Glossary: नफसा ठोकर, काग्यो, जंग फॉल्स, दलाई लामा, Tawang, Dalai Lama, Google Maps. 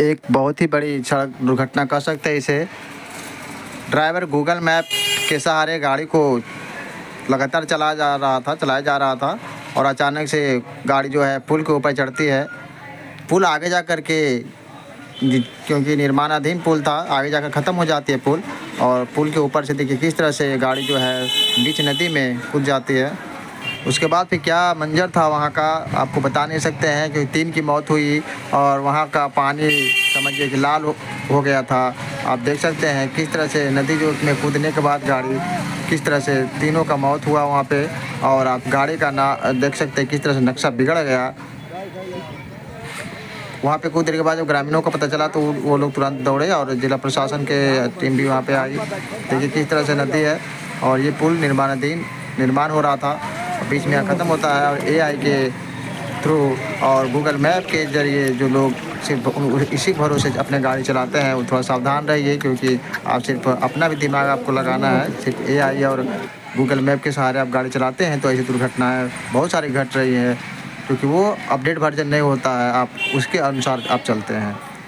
एक बहुत ही बड़ी सड़क दुर्घटना कर सकते हैं। इसे ड्राइवर गूगल मैप के सहारे गाड़ी को लगातार चलाया जा रहा था और अचानक से गाड़ी जो है पुल के ऊपर चढ़ती है। पुल आगे जा कर के, क्योंकि निर्माणाधीन पुल था, आगे जाकर ख़त्म हो जाती है पुल, और पुल के ऊपर से देखिए किस तरह से गाड़ी जो है बीच नदी में कूद जाती है। उसके बाद फिर क्या मंजर था वहाँ का, आपको बता नहीं सकते हैं, क्योंकि 3 की मौत हुई और वहाँ का पानी समझिए कि लाल हो गया था। आप देख सकते हैं किस तरह से नदी जो उसमें कूदने के बाद गाड़ी किस तरह से, तीनों का मौत हुआ वहाँ पे। और आप गाड़ी का देख सकते हैं किस तरह से नक्शा बिगड़ गया। वहाँ पे कुछ देर के बाद जब ग्रामीणों को पता चला तो वो लोग तुरंत दौड़े और जिला प्रशासन के टीम भी वहाँ पे आई। देखिए किस तरह से नदी है और ये पुल निर्माण हो रहा था, बीच में ख़त्म होता है। और एआई के थ्रू और गूगल मैप के जरिए जो लोग सिर्फ इसी भरोसे अपने गाड़ी चलाते हैं, वो थोड़ा सावधान रहिए, क्योंकि आप सिर्फ अपना भी दिमाग आपको लगाना है। सिर्फ एआई और गूगल मैप के सहारे आप गाड़ी चलाते हैं तो ऐसी दुर्घटनाएँ बहुत सारी घट रही है, क्योंकि वो अपडेट वर्जन नहीं होता है, आप उसके अनुसार आप चलते हैं।